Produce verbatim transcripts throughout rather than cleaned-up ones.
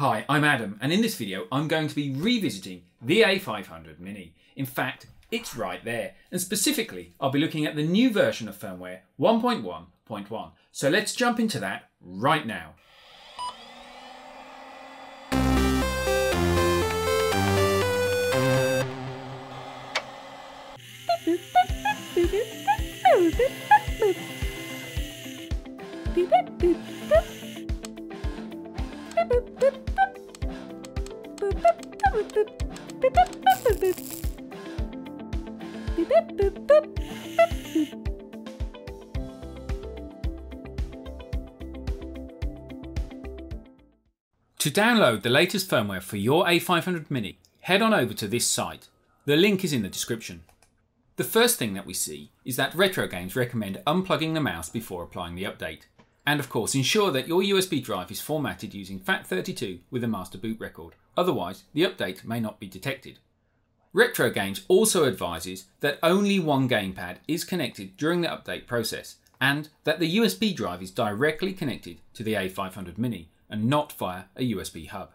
Hi, I'm Adam, and in this video I'm going to be revisiting the A five hundred Mini. In fact, it's right there, and specifically I'll be looking at the new version of firmware one point one point one. So let's jump into that right now. To download the latest firmware for your A five hundred Mini, head on over to this site. The link is in the description. The first thing that we see is that Retro Games recommend unplugging the mouse before applying the update. And of course, ensure that your U S B drive is formatted using FAT thirty-two with a master boot record, otherwise the update may not be detected. Retro Games also advises that only one gamepad is connected during the update process, and that the U S B drive is directly connected to the A five hundred Mini, and not via a U S B hub.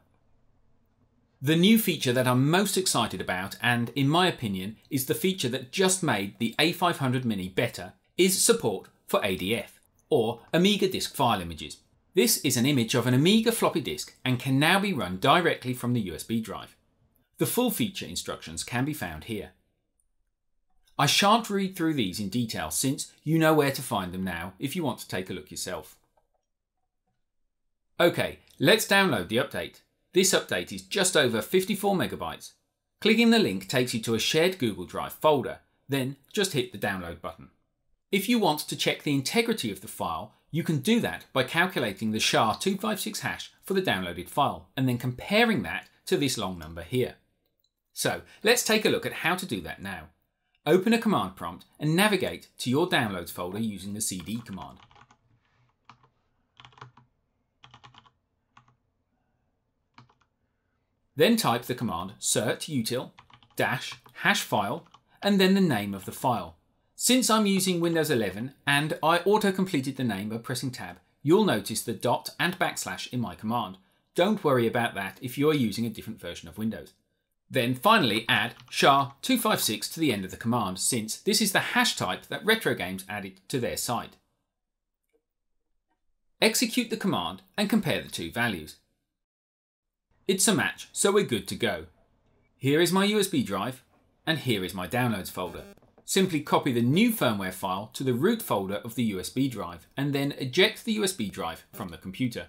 The new feature that I'm most excited about, and in my opinion is the feature that just made the A five hundred Mini better, is support for A D F, or Amiga Disk File images. This is an image of an Amiga floppy disk and can now be run directly from the U S B drive. The full feature instructions can be found here. I shan't read through these in detail since you know where to find them now if you want to take a look yourself. OK, let's download the update. This update is just over fifty-four megabytes. Clicking the link takes you to a shared Google Drive folder, then just hit the download button. If you want to check the integrity of the file, you can do that by calculating the S H A two fifty-six hash for the downloaded file and then comparing that to this long number here. So let's take a look at how to do that now. Open a command prompt and navigate to your downloads folder using the C D command. Then type the command certutil dash hash file and then the name of the file. Since I'm using Windows eleven and I auto-completed the name by pressing tab, you'll notice the dot and backslash in my command. Don't worry about that if you're using a different version of Windows. Then finally add S H A two fifty-six to the end of the command, since this is the hash type that Retro Games added to their site. Execute the command and compare the two values. It's a match, so we're good to go. Here is my U S B drive, and here is my downloads folder. Simply copy the new firmware file to the root folder of the U S B drive, and then eject the U S B drive from the computer.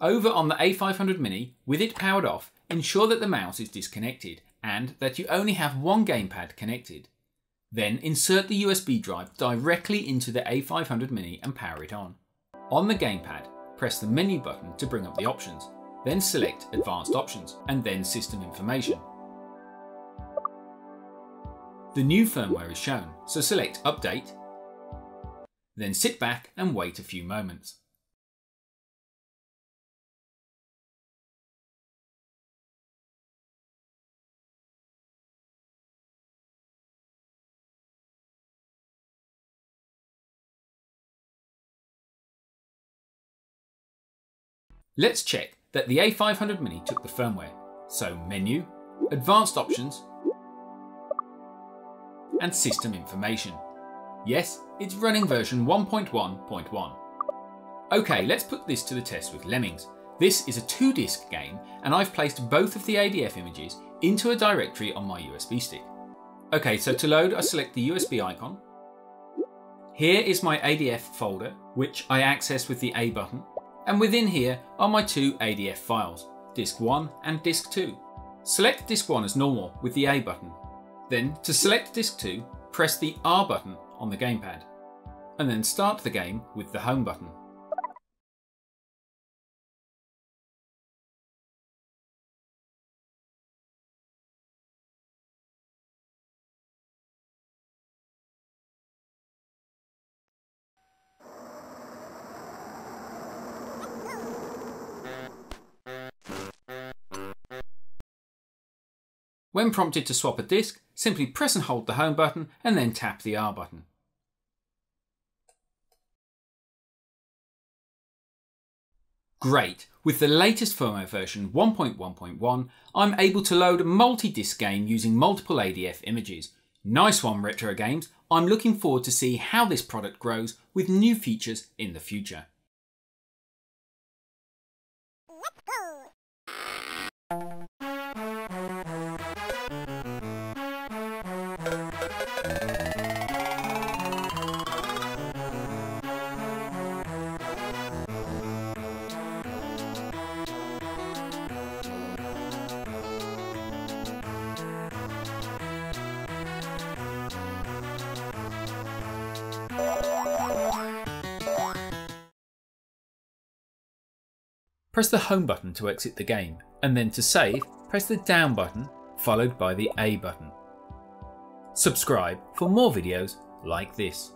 Over on the A five hundred Mini, with it powered off, ensure that the mouse is disconnected and that you only have one gamepad connected. Then insert the U S B drive directly into the A five hundred Mini and power it on. On the gamepad, press the menu button to bring up the options, then select Advanced Options and then System Information. The new firmware is shown, so select Update, then sit back and wait a few moments. Let's check that the A five hundred Mini took the firmware, so Menu, Advanced Options and System Information. Yes, it's running version one point one point one. OK, let's put this to the test with Lemmings. This is a two-disc game and I've placed both of the A D F images into a directory on my U S B stick. OK, so to load I select the U S B icon. Here is my A D F folder, which I access with the A button. And within here are my two A D F files, disk one and disk two. Select disk one as normal with the A button. Then to select disk two, press the R button on the gamepad. And then start the game with the home button. When prompted to swap a disk, simply press and hold the home button and then tap the R button. Great! With the latest firmware version one point one point one, I'm able to load a multi-disc game using multiple A D F images. Nice one, Retro Games. I'm looking forward to see how this product grows with new features in the future. Press the home button to exit the game, and then to save, press the down button, followed by the A button. Subscribe for more videos like this.